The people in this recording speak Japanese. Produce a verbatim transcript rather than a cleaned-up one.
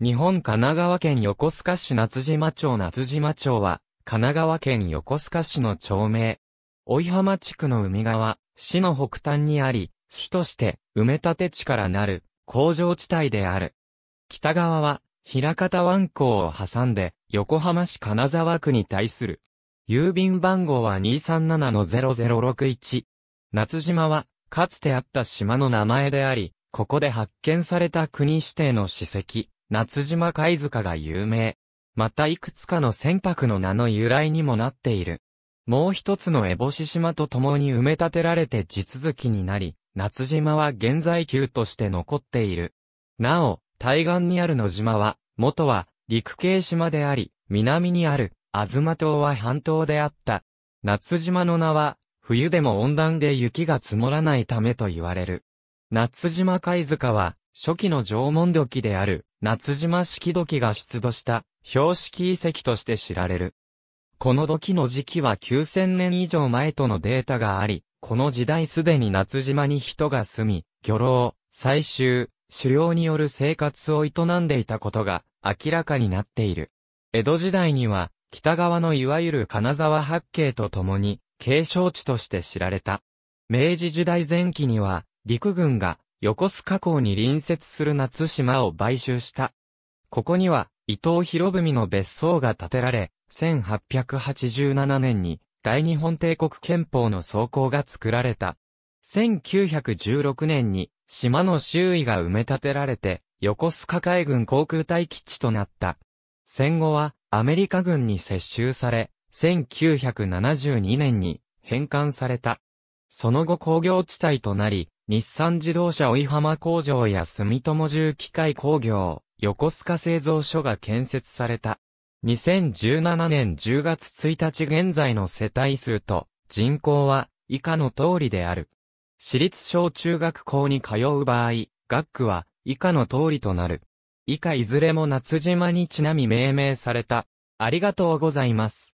日本神奈川県横須賀市夏島町夏島町は、神奈川県横須賀市の町名。追浜地区の海側、市の北端にあり、主として埋め立て地からなる工場地帯である。北側は、枚方湾口を挟んで、横浜市金沢区に対する。郵便番号は にーさんななのゼロゼロろくいち。夏島は、かつてあった島の名前であり、ここで発見された国指定の史跡、夏島貝塚が有名。またいくつかの船舶の名の由来にもなっている。もう一つの烏帽子島と共に埋め立てられて地続きになり、夏島は現在旧として残っている。なお、対岸にある野島は、元は陸系島であり、南にある東島は半島であった。夏島の名は、冬でも温暖で雪が積もらないためと言われる。夏島貝塚は、初期の縄文土器である、夏島式土器が出土した、標識遺跡として知られる。この土器の時期はきゅうせんねん以上前とのデータがあり、この時代すでに夏島に人が住み、漁労、採集、狩猟による生活を営んでいたことが明らかになっている。江戸時代には、北側のいわゆる金沢八景とともに、景勝地として知られた。明治時代前期には、陸軍が横須賀港に隣接する夏島を買収した。ここには伊藤博文の別荘が建てられ、せんはっぴゃくはちじゅうななねんに大日本帝国憲法の草稿が作られた。せんきゅうひゃくじゅうろくねんに島の周囲が埋め立てられて、横須賀海軍航空隊基地となった。戦後はアメリカ軍に接収され、せんきゅうひゃくななじゅうにねんに返還された。その後工業地帯となり、日産自動車追浜工場や住友重機械工業、横須賀製造所が建設された。にせんじゅうななねんじゅうがつついたち現在の世帯数と人口は以下の通りである。私立小中学校に通う場合、学区は以下の通りとなる。以下いずれも夏島にちなみ命名された。ありがとうございます。